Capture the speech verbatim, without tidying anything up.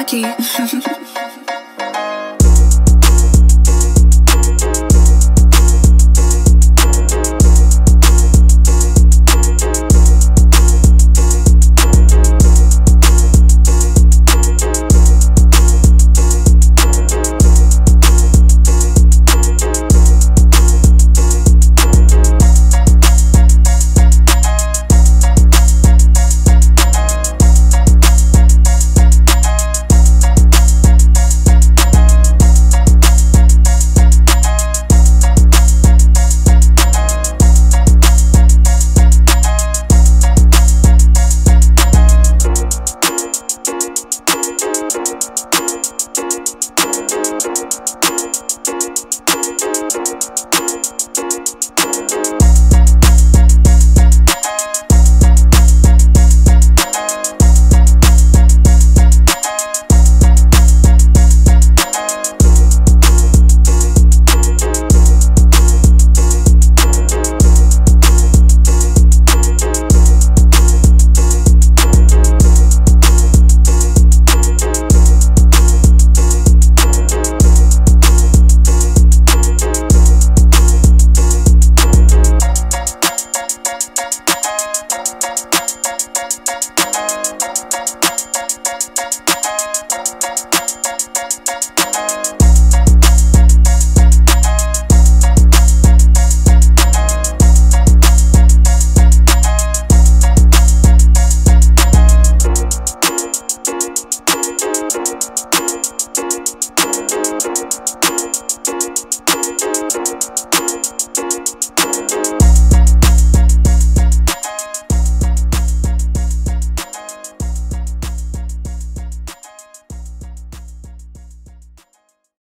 hawky.